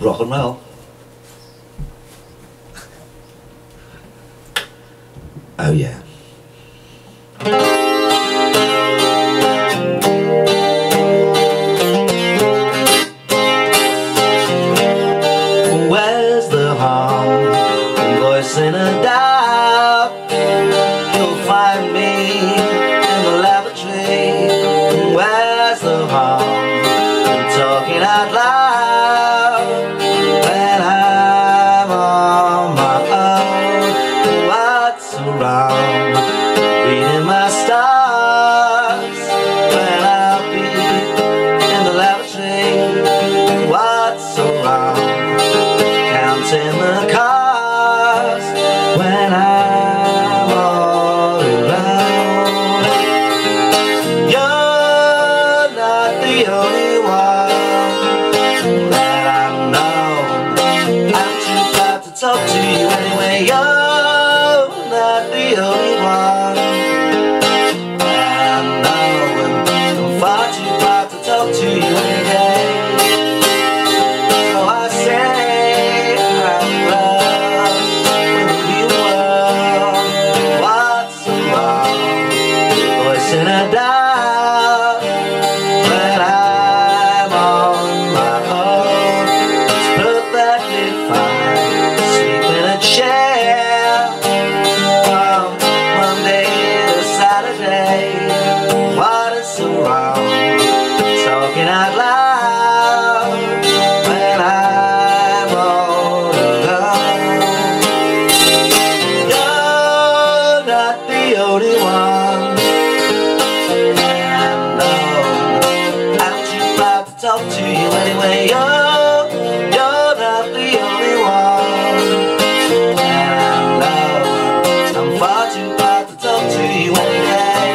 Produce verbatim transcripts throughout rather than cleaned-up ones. rock and roll. Oh yeah. Where's the harm in voicing a doubt? You'll find me in the lavatory. Where's the harm in talking out loud when I'm on my own? What's around reading my stars when I'll be in the lavatory? What's around in the cars when I'm all alone? You're not the only one that I know. I'm too proud to talk to you anyway. You're not the only one that I know, and I'm far too proud to talk to you anyway. And I doubt when I'm on my own. It's perfectly fine to sleep in a chair from Monday to Saturday. What is so wrong talking out loud when I'm all alone? You're not the only one. Talk to you anyway. Oh, you're not the only one and I love. I'm far too proud to talk to you anyway.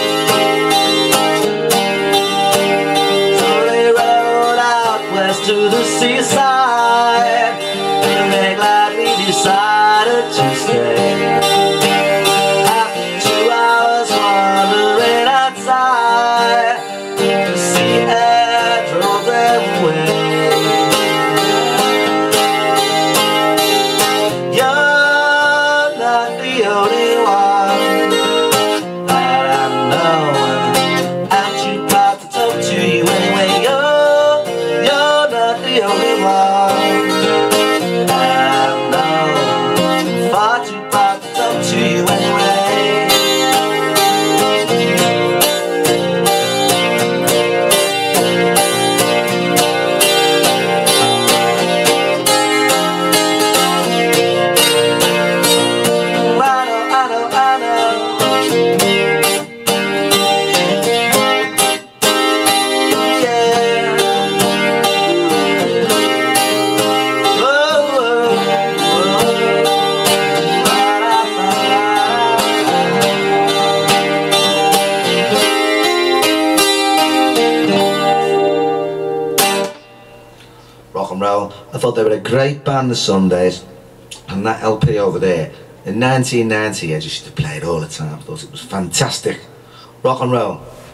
So they rode out west to the seaside, and they gladly decided to stay. Rock and roll. I thought they were a great band, the Sundays, and that L P over there in nineteen ninety, I just used to play it all the time. I thought it was fantastic. Rock and roll.